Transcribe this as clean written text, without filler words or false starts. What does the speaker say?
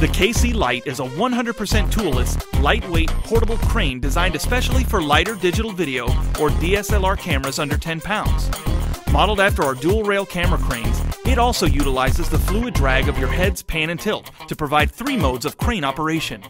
The KC-Lite is a 100% toolless, lightweight, portable crane designed especially for lighter digital video or DSLR cameras under 10 pounds. Modeled after our dual-rail camera cranes, it also utilizes the fluid drag of your head's pan and tilt to provide 3 modes of crane operation.